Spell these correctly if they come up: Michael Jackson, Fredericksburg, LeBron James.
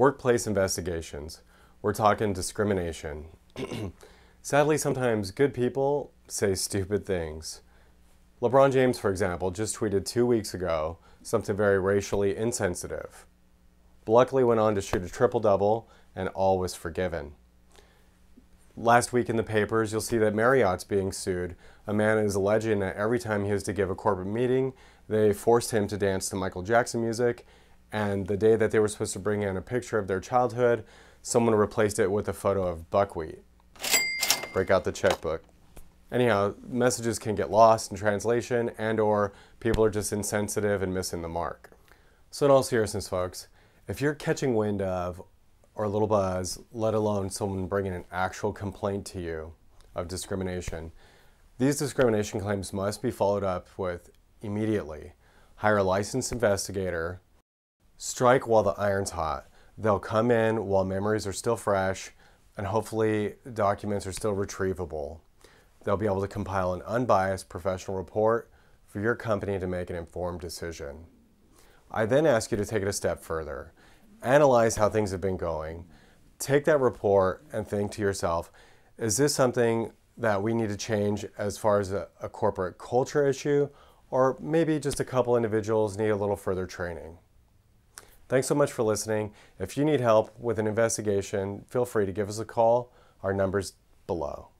Workplace investigations. We're talking discrimination. Sadly, sometimes good people say stupid things. LeBron James, for example, just tweeted 2 weeks ago something very racially insensitive. Luckily went on to shoot a triple-double, and all was forgiven. Last week in the papers, you'll see that Marriott's being sued. A man is alleging that every time he was to give a corporate meeting, they forced him to dance to Michael Jackson music, and the day that they were supposed to bring in a picture of their childhood, someone replaced it with a photo of buckwheat. Break out the checkbook. Anyhow, messages can get lost in translation, and or people are just insensitive and missing the mark. So in all seriousness, folks, if you're catching wind of, or a little buzz, let alone someone bringing an actual complaint to you of discrimination, these discrimination claims must be followed up with immediately. Hire a licensed investigator. Strike while the iron's hot. They'll come in while memories are still fresh, and hopefully documents are still retrievable. They'll be able to compile an unbiased professional report for your company to make an informed decision. I then ask you to take it a step further. Analyze how things have been going. Take that report and think to yourself, is this something that we need to change as far as a corporate culture issue, or maybe just a couple individuals need a little further training? Thanks so much for listening. If you need help with an investigation, feel free to give us a call. Our number's below.